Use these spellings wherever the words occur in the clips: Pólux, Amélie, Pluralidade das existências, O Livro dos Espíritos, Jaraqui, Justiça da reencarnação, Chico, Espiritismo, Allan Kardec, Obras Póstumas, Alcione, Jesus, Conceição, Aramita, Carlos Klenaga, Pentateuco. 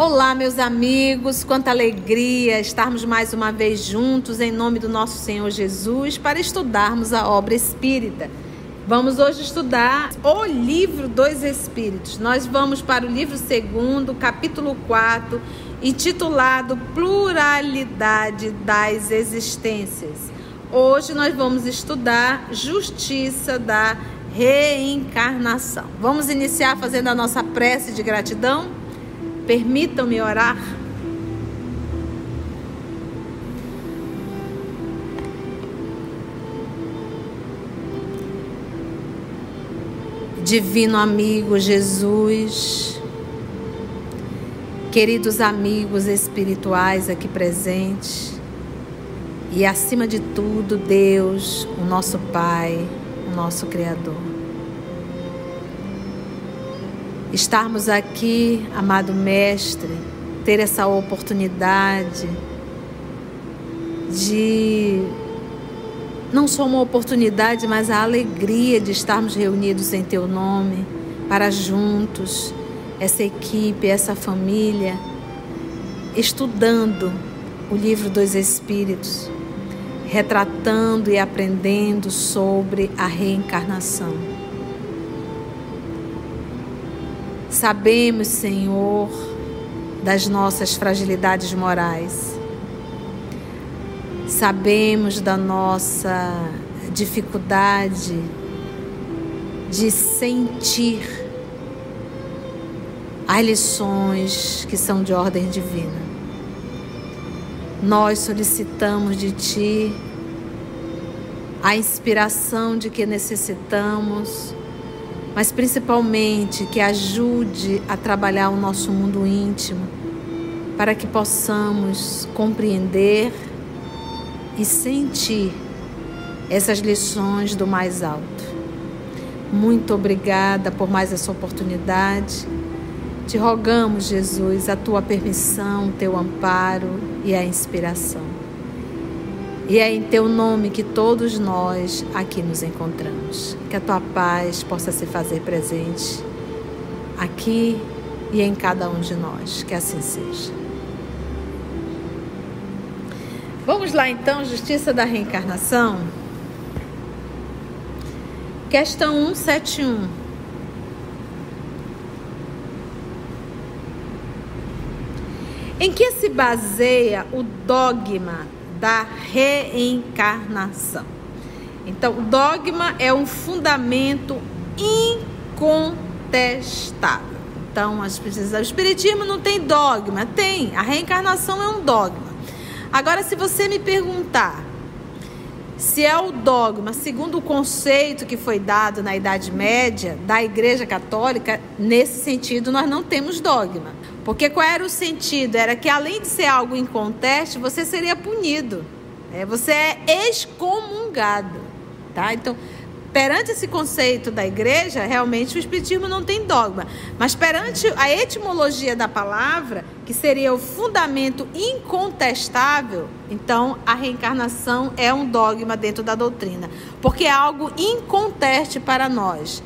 Olá, meus amigos, quanta alegria estarmos mais uma vez juntos em nome do nosso Senhor Jesus para estudarmos a obra espírita. Vamos hoje estudar O Livro dos Espíritos. Nós vamos para o livro 2º, capítulo 4, intitulado Pluralidade das Existências. Hoje nós vamos estudar Justiça da Reencarnação. Vamos iniciar fazendo a nossa prece de gratidão. Permitam-me orar. Divino amigo Jesus, queridos amigos espirituais aqui presentes, e acima de tudo, Deus, o nosso Pai, o nosso Criador. Estarmos aqui, amado Mestre, ter essa oportunidade de, não só uma oportunidade, mas a alegria de estarmos reunidos em Teu nome, para juntos, essa equipe, essa família, estudando o Livro dos Espíritos, retratando e aprendendo sobre a reencarnação. Sabemos, Senhor, das nossas fragilidades morais. Sabemos da nossa dificuldade de sentir as lições que são de ordem divina. Nós solicitamos de Ti a inspiração de que necessitamos, mas principalmente que ajude a trabalhar o nosso mundo íntimo, para que possamos compreender e sentir essas lições do mais alto. Muito obrigada por mais essa oportunidade. Te rogamos, Jesus, a Tua permissão, Teu amparo e a inspiração. E é em Teu nome que todos nós aqui nos encontramos. Que a Tua paz possa se fazer presente aqui e em cada um de nós. Que assim seja. Vamos lá então, Justiça da Reencarnação. Questão 171. Em que se baseia o dogma da reencarnação? Então, o dogma é um fundamento incontestável. Então, o Espiritismo não tem dogma, tem. A reencarnação é um dogma. Agora, se você me perguntar se é o dogma, segundo o conceito que foi dado na Idade Média, da Igreja Católica, nesse sentido, nós não temos dogma. Porque qual era o sentido? Era que, além de ser algo inconteste, você seria punido, né? Você é excomungado, tá? Então, perante esse conceito da Igreja, realmente o Espiritismo não tem dogma. Mas perante a etimologia da palavra, que seria o fundamento incontestável, então a reencarnação é um dogma dentro da doutrina, porque é algo inconteste para nós.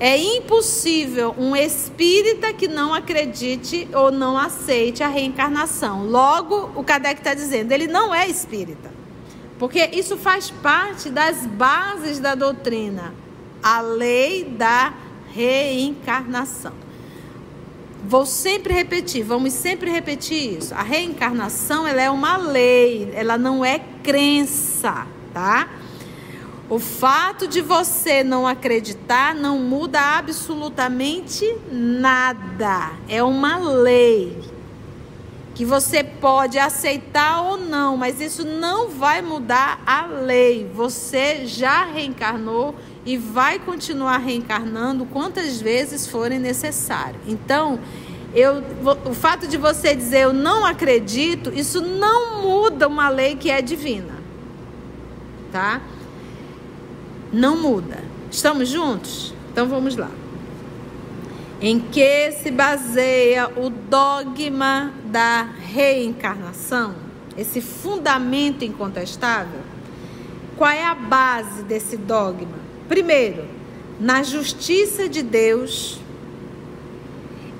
É impossível um espírita que não acredite ou não aceite a reencarnação. Logo, o Kardec está dizendo, ele não é espírita. Porque isso faz parte das bases da doutrina, a lei da reencarnação. Vou sempre repetir, vamos sempre repetir isso. A reencarnação, ela é uma lei, ela não é crença, tá? O fato de você não acreditar não muda absolutamente nada. É uma lei que você pode aceitar ou não, mas isso não vai mudar a lei. Você já reencarnou e vai continuar reencarnando quantas vezes forem necessário. Então, o fato de você dizer eu não acredito, isso não muda uma lei que é divina, tá? Não muda. Estamos juntos? Então vamos lá. Em que se baseia o dogma da reencarnação? Esse fundamento incontestável? Qual é a base desse dogma? Primeiro, na justiça de Deus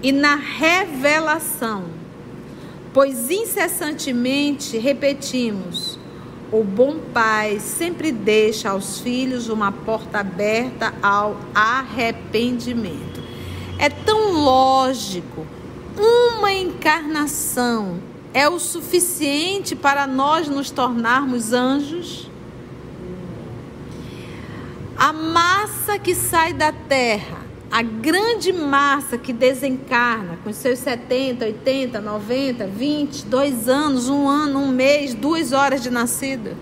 e na revelação pois incessantemente repetimos: o bom pai sempre deixa aos filhos uma porta aberta ao arrependimento. É tão lógico, uma encarnação é o suficiente para nós nos tornarmos anjos? A massa que sai da terra, a grande massa que desencarna com seus 70, 80, 90, 20, 2 anos, 1 ano, 1 mês, 2 horas de nascida.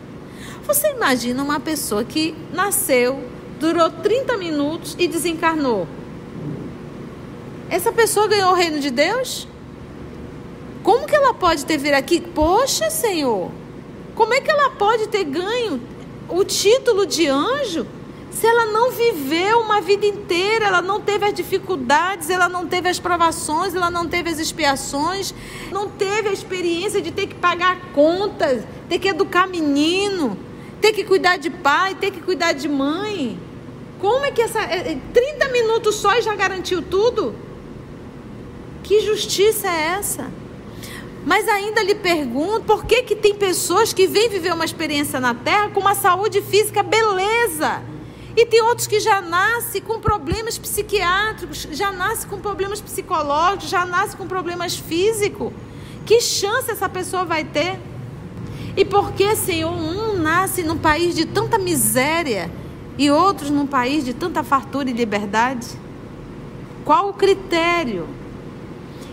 Você imagina uma pessoa que nasceu, durou 30 minutos e desencarnou. Essa pessoa ganhou o reino de Deus? Como que ela pode ter vir aqui? Poxa, Senhor! Como é que ela pode ter ganho o título de anjo? Se ela não viveu uma vida inteira, ela não teve as dificuldades, ela não teve as provações, ela não teve as expiações, não teve a experiência de ter que pagar contas, ter que educar menino, ter que cuidar de pai, ter que cuidar de mãe. Como é que essa... 30 minutos só e já garantiu tudo? Que justiça é essa? Mas ainda lhe pergunto, por que que tem pessoas que vêm viver uma experiência na Terra com uma saúde física beleza? E tem outros que já nascem com problemas psiquiátricos, já nascem com problemas psicológicos, já nascem com problemas físicos. Que chance essa pessoa vai ter? E por que, Senhor, um nasce num país de tanta miséria e outros num país de tanta fartura e liberdade? Qual o critério?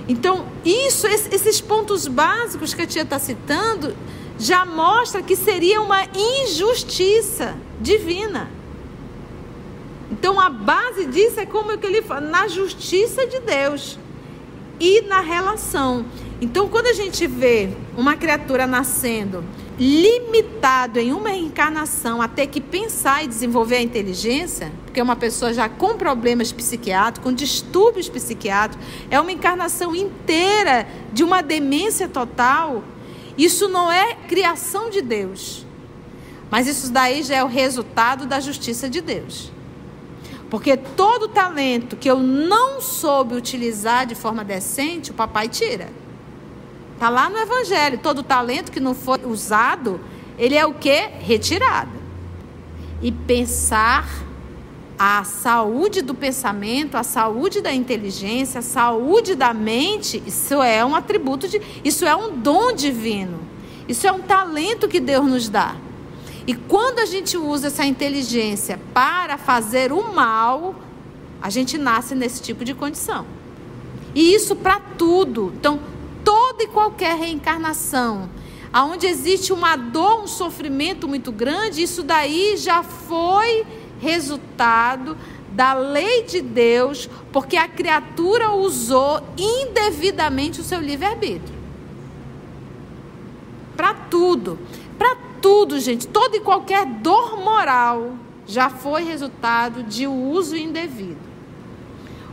Então, isso, esses pontos básicos que a tia está citando já mostra que seria uma injustiça divina. Então, a base disso é como que ele fala, na justiça de Deus e na relação. Então, quando a gente vê uma criatura nascendo limitado em uma reencarnação a ter que pensar e desenvolver a inteligência, porque é uma pessoa já com problemas psiquiátricos, com distúrbios psiquiátricos, é uma encarnação inteira de uma demência total, isso não é criação de Deus. Mas isso daí já é o resultado da justiça de Deus. Porque todo talento que eu não soube utilizar de forma decente, o papai tira. Está lá no Evangelho. Todo talento que não foi usado, ele é o quê? Retirado. E pensar a saúde do pensamento, a saúde da inteligência, a saúde da mente, isso é um atributo, isso é um dom divino. Isso é um talento que Deus nos dá. E quando a gente usa essa inteligência para fazer o mal, a gente nasce nesse tipo de condição. E isso para tudo. Então, toda e qualquer reencarnação, onde existe uma dor, um sofrimento muito grande, isso daí já foi resultado da lei de Deus, porque a criatura usou indevidamente o seu livre-arbítrio. Para tudo. Para tudo, gente, toda e qualquer dor moral já foi resultado de uso indevido.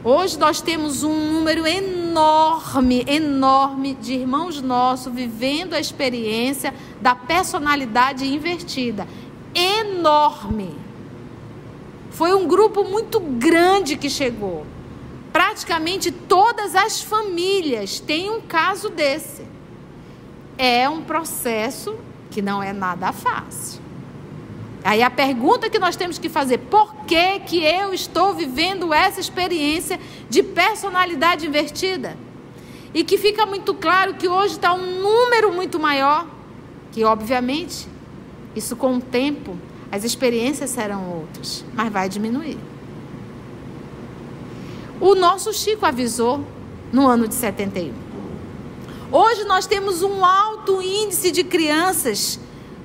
Hoje nós temos um número enorme, enorme de irmãos nossos vivendo a experiência da personalidade invertida. Enorme! Foi um grupo muito grande que chegou. Praticamente todas as famílias têm um caso desse. É um processo que não é nada fácil. Aí a pergunta que nós temos que fazer: por que que eu estou vivendo essa experiência de personalidade invertida? E que fica muito claro que hoje está um número muito maior, que obviamente, isso com o tempo, as experiências serão outras, mas vai diminuir. O nosso Chico avisou no ano de 71. Hoje nós temos um alto índice de crianças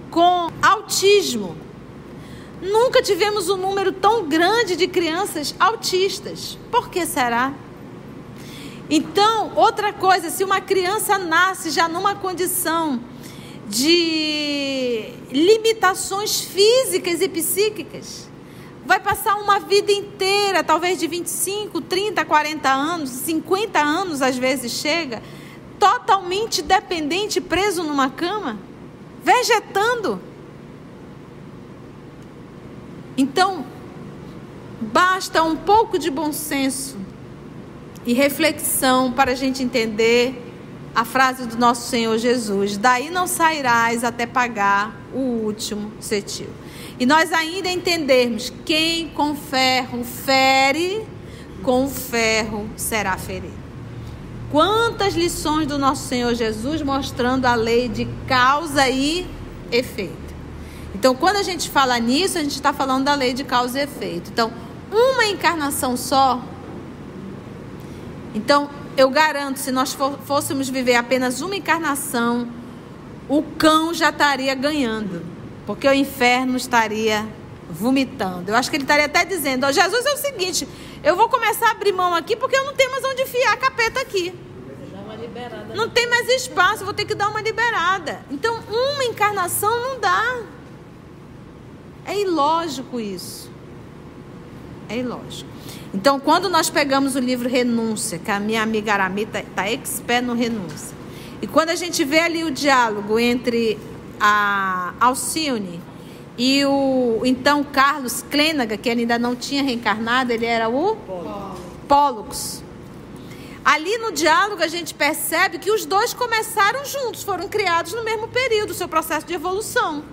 com autismo. Nunca tivemos um número tão grande de crianças autistas. Por que será? Então, outra coisa, se uma criança nasce já numa condição de limitações físicas e psíquicas, vai passar uma vida inteira, talvez de 25, 30, 40 anos, 50 anos às vezes chega, totalmente dependente, preso numa cama, vegetando. Então, basta um pouco de bom senso e reflexão para a gente entender a frase do nosso Senhor Jesus: daí não sairás até pagar o último cetil. E nós ainda entendermos: quem com ferro fere, com ferro será ferido. Quantas lições do nosso Senhor Jesus mostrando a lei de causa e efeito. Então, quando a gente fala nisso, a gente está falando da lei de causa e efeito. Então, uma encarnação só. Então, eu garanto, se nós fôssemos viver apenas uma encarnação, o cão já estaria ganhando, porque o inferno estaria vomitando. Eu acho que ele estaria até dizendo: ó, Jesus, é o seguinte, eu vou começar a abrir mão aqui, porque eu não tenho mais onde enfiar a capeta aqui. Não tem mais espaço, vou ter que dar uma liberada. Então, uma encarnação não dá. É ilógico isso. É ilógico. Então, quando nós pegamos o livro Renúncia, que a minha amiga Aramita está expert no Renúncia, e quando a gente vê ali o diálogo entre a Alcione e o então Carlos Klenaga, que ele ainda não tinha reencarnado, ele era o Pólux. Ali no diálogo a gente percebe que os dois começaram juntos, foram criados no mesmo período, o seu processo de evolução.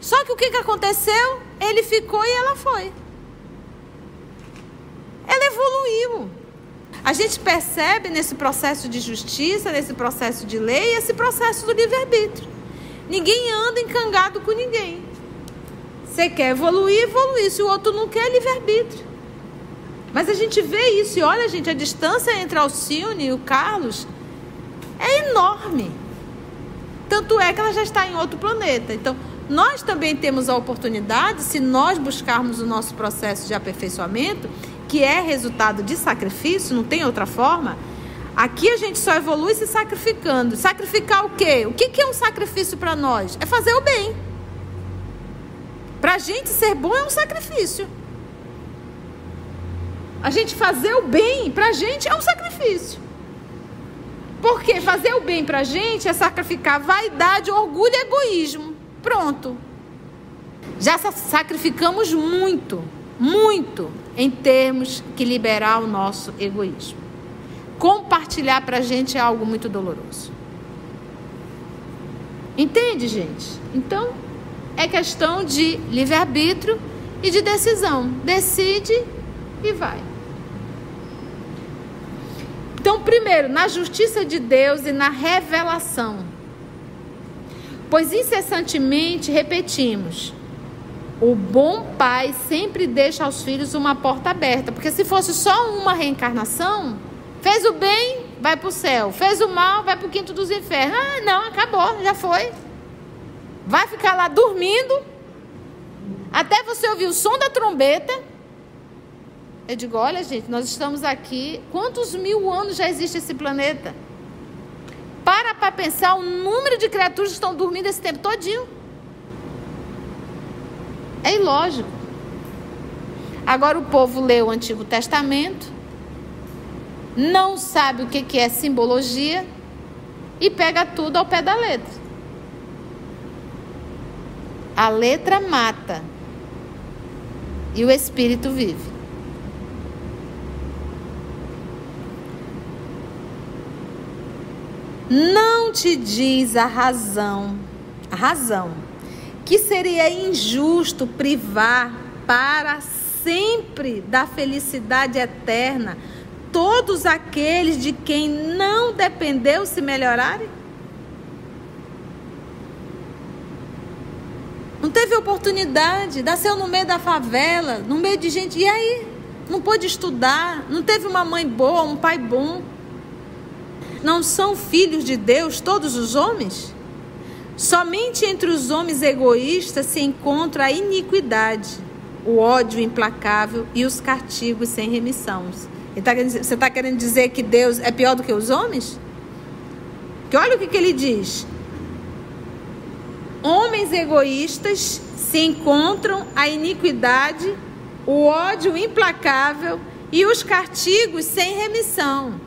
Só que o que aconteceu? Ele ficou e ela foi. Ela evoluiu. A gente percebe nesse processo de justiça, nesse processo de lei, esse processo do livre-arbítrio. Ninguém anda encangado com ninguém. Você quer evoluir, evoluir. Se o outro não quer, é livre-arbítrio. Mas a gente vê isso e olha, gente, a distância entre Alcione e o Carlos é enorme. Tanto é que ela já está em outro planeta. Então, nós também temos a oportunidade, se nós buscarmos o nosso processo de aperfeiçoamento, que é resultado de sacrifício, não tem outra forma. Aqui a gente só evolui se sacrificando. Sacrificar o quê? O que é um sacrifício para nós? É fazer o bem. Para a gente ser bom é um sacrifício. A gente fazer o bem para a gente é um sacrifício. Porque fazer o bem para a gente é sacrificar vaidade, orgulho e egoísmo. Pronto, já sacrificamos muito, muito em termos que liberar o nosso egoísmo. Compartilhar para a gente é algo muito doloroso. Entende, gente? Então, é questão de livre-arbítrio e de decisão. Decide e vai. Então, primeiro, na justiça de Deus e na revelação. Pois incessantemente repetimos: o bom pai sempre deixa aos filhos uma porta aberta. Porque se fosse só uma reencarnação, fez o bem, vai para o céu. Fez o mal, vai para o quinto dos infernos. Ah, não, acabou, já foi. Vai ficar lá dormindo até você ouvir o som da trombeta. Eu digo: olha, gente, nós estamos aqui. Quantos mil anos já existe esse planeta? Para para pensar o número de criaturas que estão dormindo esse tempo todinho. É ilógico. Agora o povo lê o Antigo Testamento, não sabe o que é simbologia e pega tudo ao pé da letra. A letra mata e o espírito vive. Não te diz a razão, que seria injusto privar para sempre da felicidade eterna todos aqueles de quem não dependeu se melhorarem? Não teve oportunidade, nasceu no meio da favela, no meio de gente, e aí? Não pôde estudar, não teve uma mãe boa, um pai bom. Não são filhos de Deus todos os homens? Somente entre os homens egoístas se encontra a iniquidade, o ódio implacável e os castigos sem remissão. Você está querendo dizer que Deus é pior do que os homens? Porque olha o que ele diz: homens egoístas se encontram a iniquidade, o ódio implacável e os castigos sem remissão.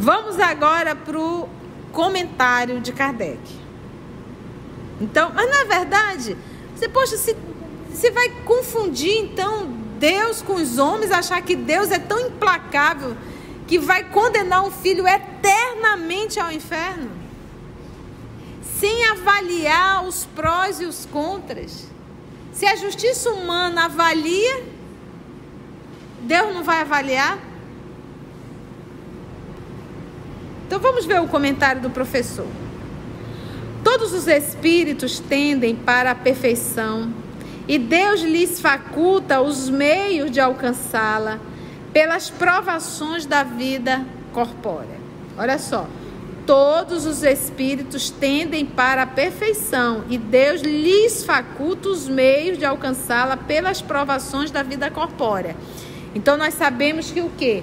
Vamos agora para o comentário de Kardec. Então, mas na verdade, você, poxa, você vai confundir então Deus com os homens, achar que Deus é tão implacável que vai condenar um filho eternamente ao inferno, sem avaliar os prós e os contras. Se a justiça humana avalia, Deus não vai avaliar? Então vamos ver o comentário do professor. Todos os espíritos tendem para a perfeição e Deus lhes faculta os meios de alcançá-la pelas provações da vida corpórea. Olha só, todos os espíritos tendem para a perfeição e Deus lhes faculta os meios de alcançá-la pelas provações da vida corpórea. Então nós sabemos que o quê?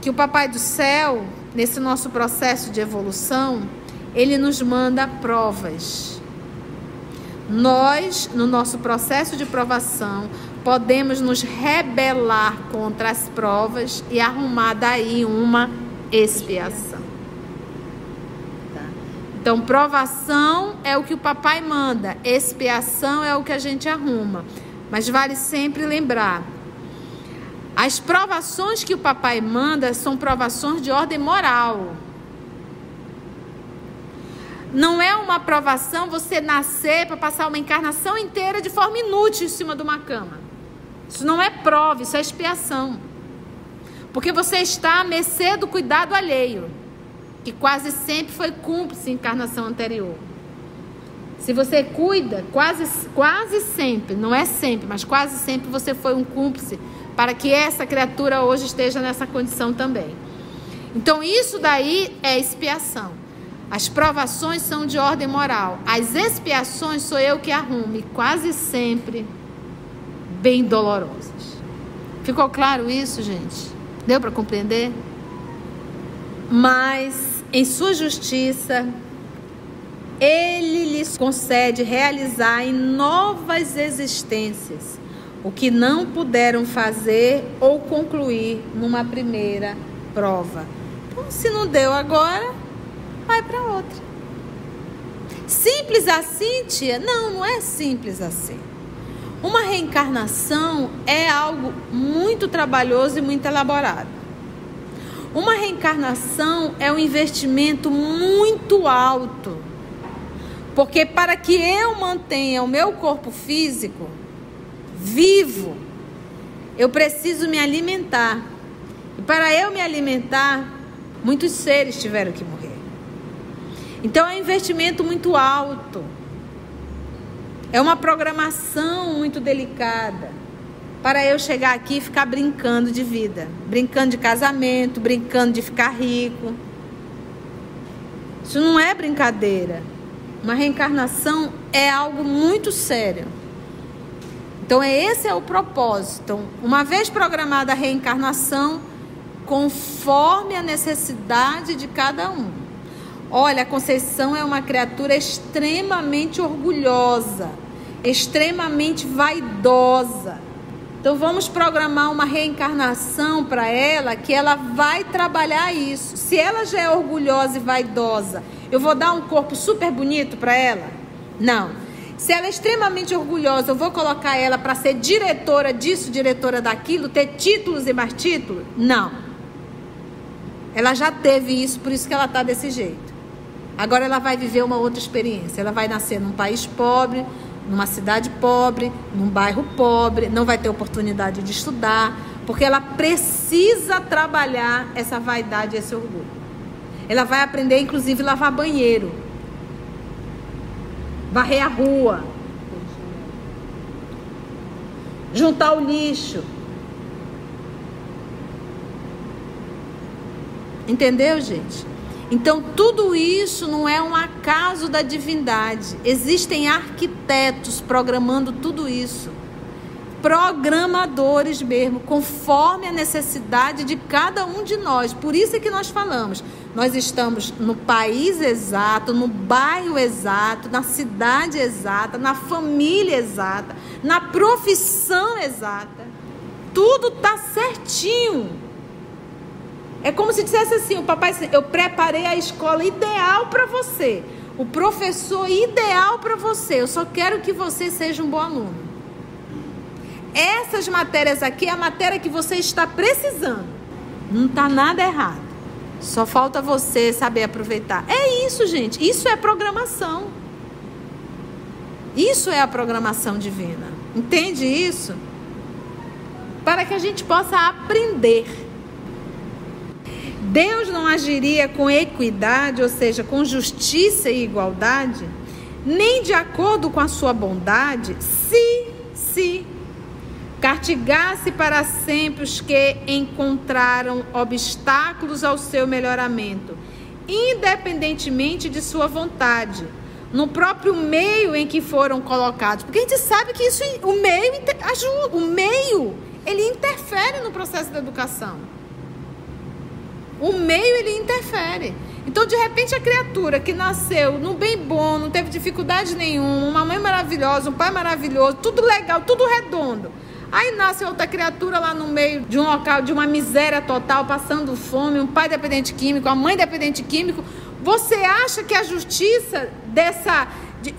Que o Papai do Céu, nesse nosso processo de evolução, ele nos manda provas. Nós, no nosso processo de provação, podemos nos rebelar contra as provas e arrumar daí uma expiação. Tá? Então, provação é o que o papai manda, expiação é o que a gente arruma. Mas vale sempre lembrar, as provações que o papai manda são provações de ordem moral. Não é uma provação você nascer para passar uma encarnação inteira de forma inútil em cima de uma cama. Isso não é prova, isso é expiação. Porque você está à mercê do cuidado alheio, que quase sempre foi cúmplice em encarnação anterior. Se você cuida, quase sempre, não é sempre, mas quase sempre você foi um cúmplice para que essa criatura hoje esteja nessa condição também. Então isso daí é expiação. As provações são de ordem moral. As expiações sou eu que arrumo, quase sempre bem dolorosas. Ficou claro isso, gente? Deu para compreender? Mas, em sua justiça, ele lhes concede realizar em novas existências o que não puderam fazer ou concluir numa primeira prova. Então, se não deu agora, vai para outra. Simples assim, tia? Não, não é simples assim. Uma reencarnação é algo muito trabalhoso e muito elaborado. Uma reencarnação é um investimento muito alto. Porque para que eu mantenha o meu corpo físico vivo, eu preciso me alimentar. E para eu me alimentar, muitos seres tiveram que morrer. Então, é um investimento muito alto. É uma programação muito delicada para eu chegar aqui e ficar brincando de vida. Brincando de casamento, brincando de ficar rico. Isso não é brincadeira. Uma reencarnação é algo muito sério. Então, esse é o propósito. Então, uma vez programada a reencarnação, conforme a necessidade de cada um. Olha, a Conceição é uma criatura extremamente orgulhosa, extremamente vaidosa. Então vamos programar uma reencarnação para ela, que ela vai trabalhar isso. Se ela já é orgulhosa e vaidosa, eu vou dar um corpo super bonito para ela? Não. Se ela é extremamente orgulhosa, eu vou colocar ela para ser diretora disso, diretora daquilo, ter títulos e mais títulos? Não. Ela já teve isso, por isso que ela está desse jeito. Agora ela vai viver uma outra experiência. Ela vai nascer num país pobre, numa cidade pobre, num bairro pobre, não vai ter oportunidade de estudar, porque ela precisa trabalhar essa vaidade, esse orgulho. Ela vai aprender, inclusive, lavar banheiro, varrer a rua, juntar o lixo. Entendeu, gente? Então, tudo isso não é um acaso da divindade. Existem arquitetos programando tudo isso. Programadores mesmo, conforme a necessidade de cada um de nós. Por isso é que nós falamos. Nós estamos no país exato, no bairro exato, na cidade exata, na família exata, na profissão exata. Tudo está certinho. É como se dissesse assim, o papai, eu preparei a escola ideal para você, o professor ideal para você, eu só quero que você seja um bom aluno. Essas matérias aqui é a matéria que você está precisando. Não está nada errado. Só falta você saber aproveitar. É isso, gente. Isso é programação. Isso é a programação divina. Entende isso? Para que a gente possa aprender. Deus não agiria com equidade, ou seja, com justiça e igualdade, nem de acordo com a sua bondade, se castigasse para sempre os que encontraram obstáculos ao seu melhoramento, independentemente de sua vontade, no próprio meio em que foram colocados. Porque a gente sabe que isso, o meio ajuda, o meio, ele interfere no processo da educação. O meio, ele interfere. Então, de repente, a criatura que nasceu num bem bom, não teve dificuldade nenhuma, uma mãe maravilhosa, um pai maravilhoso, tudo legal, tudo redondo. Aí nasce outra criatura lá no meio de um local, de uma miséria total, passando fome, um pai dependente químico, a mãe dependente químico. Você acha que a justiça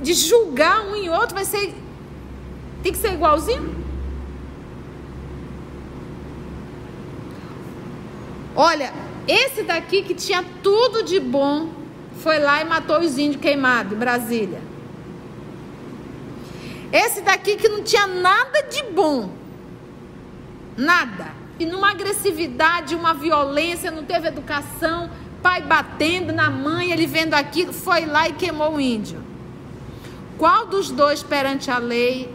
de julgar um e outro vai ser... tem que ser igualzinho? Olha... esse daqui que tinha tudo de bom foi lá e matou os índios queimados em Brasília. Esse daqui que não tinha nada de bom, nada, e numa agressividade, uma violência, não teve educação, pai batendo na mãe, ele vendo aquilo, foi lá e queimou o índio. Qual dos dois perante a lei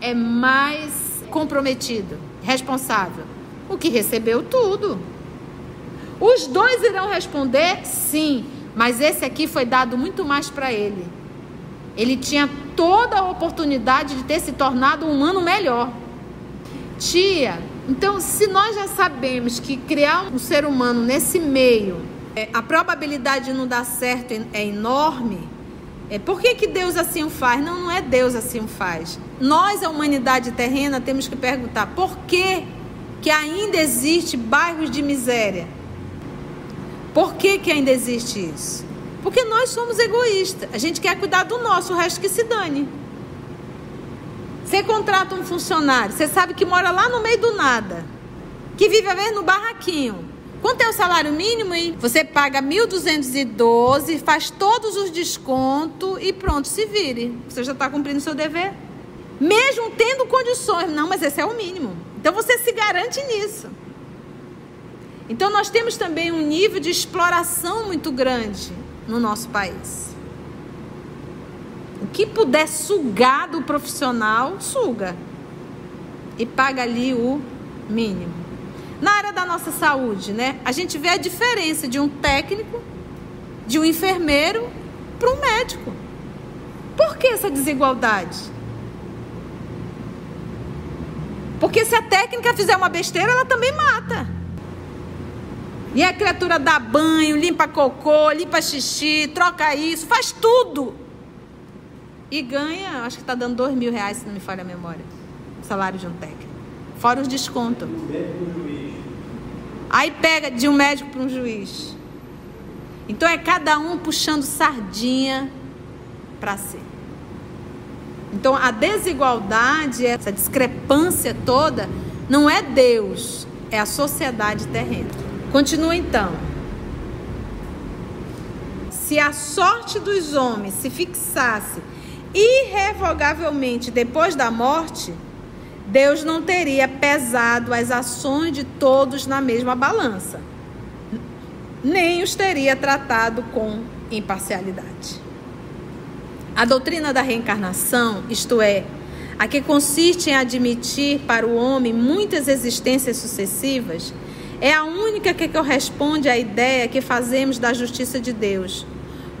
é mais comprometido, responsável? O que recebeu tudo. Os dois irão responder sim, mas esse aqui foi dado muito mais para ele. Ele tinha toda a oportunidade de ter se tornado um humano melhor. Tia, então se nós já sabemos que criar um ser humano nesse meio, a probabilidade de não dar certo é enorme, por que Deus assim o faz? Não, não é Deus assim o faz. Nós, a humanidade terrena, temos que perguntar por que ainda existe bairros de miséria? Por que ainda existe isso? Porque nós somos egoístas. A gente quer cuidar do nosso, o resto que se dane. Você contrata um funcionário, você sabe que mora lá no meio do nada, que vive a vez no barraquinho. Quanto é o salário mínimo, hein? Você paga 1.212, faz todos os descontos e pronto, se vire. Você já está cumprindo o seu dever. Mesmo tendo condições. Não, mas esse é o mínimo. Então você se garante nisso. Então, nós temos também um nível de exploração muito grande no nosso país. O que puder sugar do profissional, suga. E paga ali o mínimo. Na área da nossa saúde, né? A gente vê a diferença de um técnico, de um enfermeiro, para um médico. Por que essa desigualdade? Porque se a técnica fizer uma besteira, ela também mata. E a criatura dá banho, limpa cocô, limpa xixi, troca isso, faz tudo. E ganha, acho que está dando 2.000 reais, se não me falha a memória. O salário de um técnico. Fora os descontos. Aí pega de um médico para um juiz. Então é cada um puxando sardinha para si. Então a desigualdade, essa discrepância toda, não é Deus, é a sociedade terrena. Continua então. Se a sorte dos homens se fixasse irrevogavelmente depois da morte, Deus não teria pesado as ações de todos na mesma balança, nem os teria tratado com imparcialidade. A doutrina da reencarnação, isto é, a que consiste em admitir para o homem muitas existências sucessivas, é a única que corresponde à ideia que fazemos da justiça de Deus,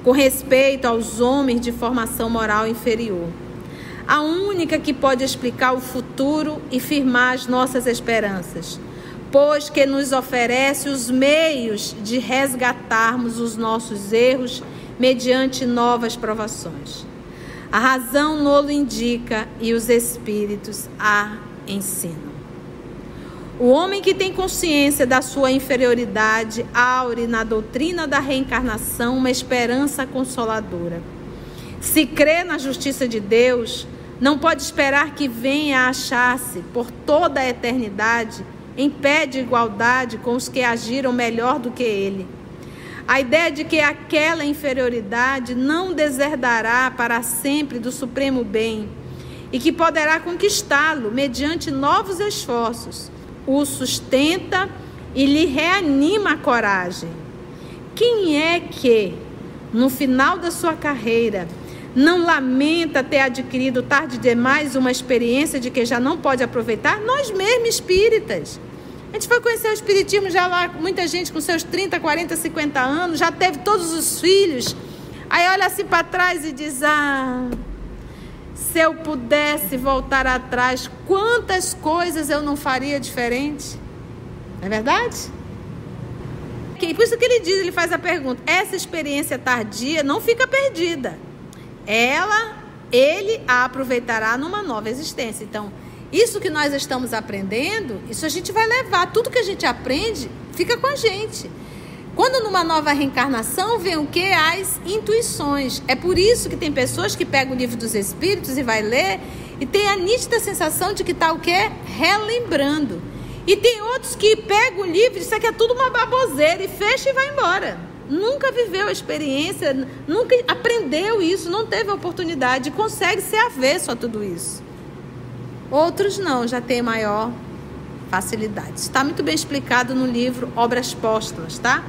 com respeito aos homens de formação moral inferior. A única que pode explicar o futuro e firmar as nossas esperanças, pois que nos oferece os meios de resgatarmos os nossos erros mediante novas provações. A razão nolo indica e os espíritos a ensinam. O homem que tem consciência da sua inferioridade aure na doutrina da reencarnação uma esperança consoladora. Se crê na justiça de Deus, não pode esperar que venha a achar-se, por toda a eternidade, em pé de igualdade com os que agiram melhor do que ele. A ideia de que aquela inferioridade não deserdará para sempre do supremo bem e que poderá conquistá-lo mediante novos esforços, o sustenta e lhe reanima a coragem. Quem é que, no final da sua carreira, não lamenta ter adquirido tarde demais uma experiência de que já não pode aproveitar? Nós mesmos espíritas. A gente foi conhecer o espiritismo já lá, muita gente com seus 30, 40, 50 anos, já teve todos os filhos. Aí olha-se para trás e diz, se eu pudesse voltar atrás, quantas coisas eu não faria diferente? Não é verdade? Por isso que ele diz, ele faz a pergunta, essa experiência tardia não fica perdida. Ele a aproveitará numa nova existência. Então, isso que nós estamos aprendendo, isso a gente vai levar. Tudo que a gente aprende, fica com a gente. Quando numa nova reencarnação, vem o quê? As intuições. É por isso que tem pessoas que pegam o Livro dos Espíritos e vai ler e tem a nítida sensação de que está o quê? Relembrando. E tem outros que pegam o livro e dizem que é tudo uma baboseira e fecha e vai embora. Nunca viveu a experiência, nunca aprendeu isso, não teve a oportunidade, consegue ser avesso a tudo isso. Outros não, já tem maior facilidade. Isso está muito bem explicado no livro Obras Póstumas, tá?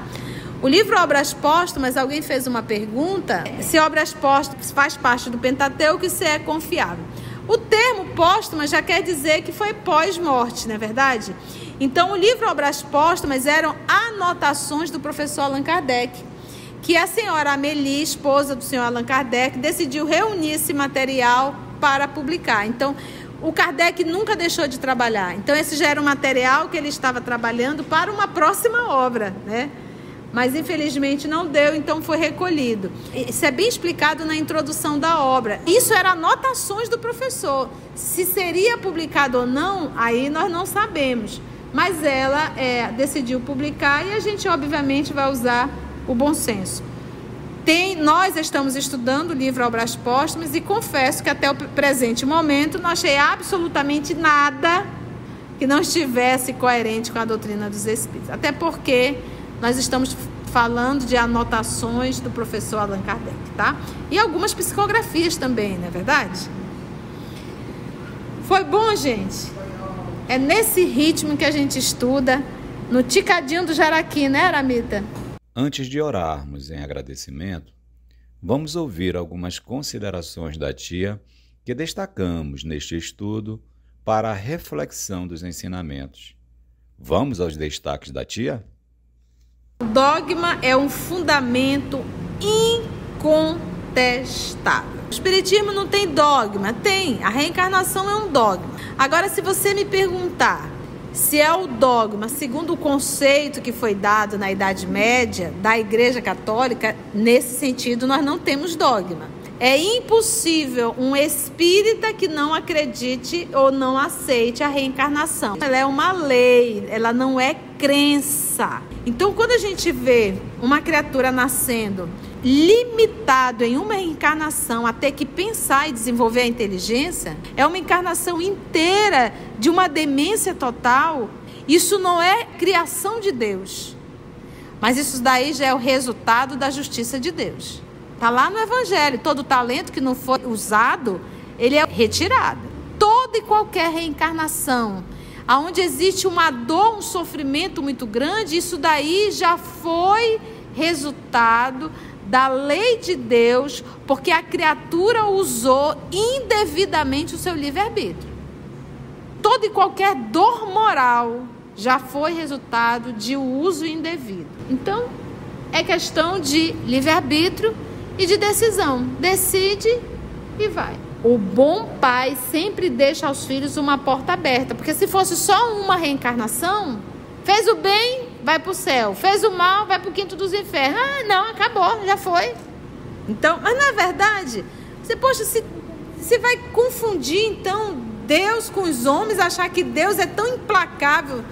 O livro Obras Póstumas, alguém fez uma pergunta, se Obras Póstumas faz parte do Pentateuco e se é confiável. O termo póstuma já quer dizer que foi pós-morte, não é verdade? Então, o livro Obras Póstumas eram anotações do professor Allan Kardec, que a senhora Amélie, esposa do senhor Allan Kardec, decidiu reunir esse material para publicar. Então, o Kardec nunca deixou de trabalhar. Então, esse já era um material que ele estava trabalhando para uma próxima obra, né? Mas, infelizmente, não deu, então foi recolhido. Isso é bem explicado na introdução da obra. Isso eram anotações do professor. Se seria publicado ou não, aí nós não sabemos. Mas ela decidiu publicar e a gente, obviamente, vai usar o bom senso. Nós estamos estudando o livro Obras Póstumas e confesso que até o presente momento não achei absolutamente nada que não estivesse coerente com a doutrina dos Espíritos. Até porque nós estamos falando de anotações do professor Allan Kardec, tá? E algumas psicografias também, não é verdade? Foi bom, gente? É nesse ritmo que a gente estuda, no ticadinho do Jaraqui, né, Aramita? Antes de orarmos em agradecimento, vamos ouvir algumas considerações da tia que destacamos neste estudo para a reflexão dos ensinamentos. Vamos aos destaques da tia? O dogma é um fundamento incontestável. O espiritismo não tem dogma, tem. A reencarnação é um dogma. Agora, se você me perguntar se é o dogma, segundo o conceito que foi dado na Idade Média da Igreja Católica, nesse sentido nós não temos dogma. É impossível um espírita que não acredite ou não aceite a reencarnação. Ela é uma lei, ela não é crença. Então, quando a gente vê uma criatura nascendo limitado em uma reencarnação a ter que pensar e desenvolver a inteligência, é uma encarnação inteira de uma demência total. Isso não é criação de Deus, mas isso daí já é o resultado da justiça de Deus. Está lá no Evangelho, todo talento que não foi usado, ele é retirado. Toda e qualquer reencarnação, onde existe uma dor, um sofrimento muito grande, isso daí já foi resultado da lei de Deus, porque a criatura usou indevidamente o seu livre-arbítrio. Toda e qualquer dor moral já foi resultado de uso indevido. Então, é questão de livre-arbítrio e de decisão. Decide e vai. O bom pai sempre deixa aos filhos uma porta aberta, porque se fosse só uma reencarnação, fez o bem, vai para o céu, fez o mal, vai para o quinto dos infernos. Não, acabou, já foi. Então, mas na verdade, você, poxa, você vai confundir então Deus com os homens, achar que Deus é tão implacável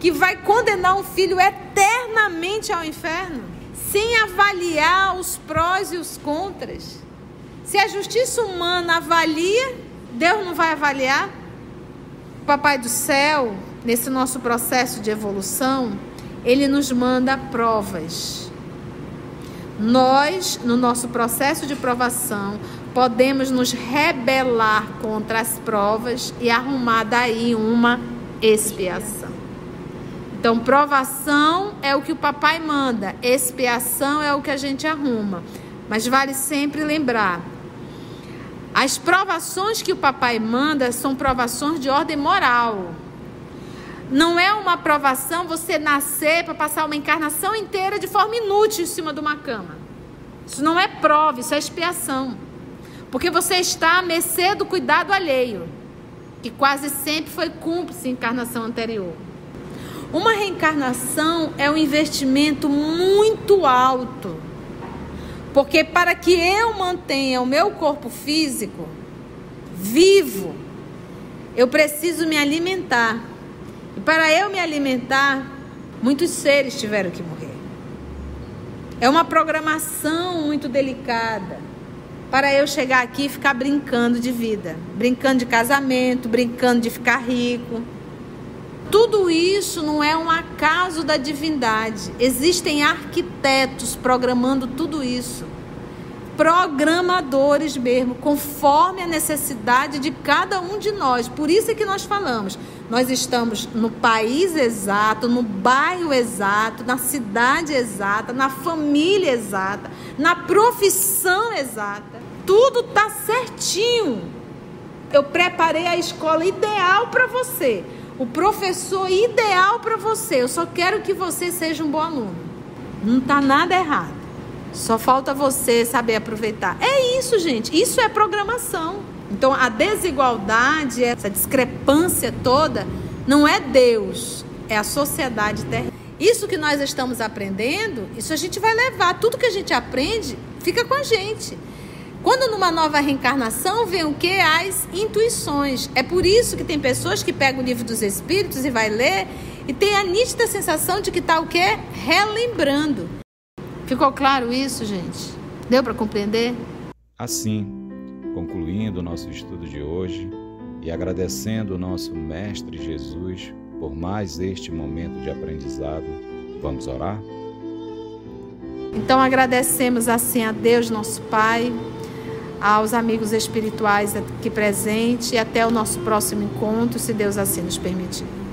que vai condenar um filho eternamente ao inferno? Sem avaliar os prós e os contras. Se a justiça humana avalia, Deus não vai avaliar? O Papai do Céu, nesse nosso processo de evolução, ele nos manda provas. Nós, no nosso processo de provação, podemos nos rebelar contra as provas e arrumar daí uma expiação. Então, provação é o que o papai manda, expiação é o que a gente arruma. Mas vale sempre lembrar, as provações que o papai manda são provações de ordem moral. Não é uma provação você nascer para passar uma encarnação inteira de forma inútil em cima de uma cama. Isso não é prova, isso é expiação. Porque você está à mercê do cuidado alheio, que quase sempre foi cúmplice em encarnação anterior. Uma reencarnação é um investimento muito alto. Porque para que eu mantenha o meu corpo físico vivo, eu preciso me alimentar. E para eu me alimentar, muitos seres tiveram que morrer. É uma programação muito delicada para eu chegar aqui e ficar brincando de vida, brincando de casamento, brincando de ficar rico. Tudo isso não é um acaso da divindade. Existem arquitetos programando tudo isso. Programadores mesmo, conforme a necessidade de cada um de nós. Por isso é que nós falamos. Nós estamos no país exato, no bairro exato, na cidade exata, na família exata, na profissão exata. Tudo está certinho. Eu preparei a escola ideal para você. O professor ideal para você. Eu só quero que você seja um bom aluno. Não está nada errado. Só falta você saber aproveitar. É isso, gente. Isso é programação. Então, a desigualdade, essa discrepância toda, não é Deus. É a sociedade terrena. Isso que nós estamos aprendendo, isso a gente vai levar. Tudo que a gente aprende, fica com a gente. Quando numa nova reencarnação vem o que? As intuições. É por isso que tem pessoas que pegam o livro dos Espíritos e vai ler e tem a nítida sensação de que está o quê? Relembrando. Ficou claro isso, gente? Deu para compreender? Assim, concluindo o nosso estudo de hoje e agradecendo o nosso Mestre Jesus por mais este momento de aprendizado, vamos orar? Então agradecemos assim a Deus, nosso Pai, aos amigos espirituais aqui presentes e até o nosso próximo encontro, se Deus assim nos permitir.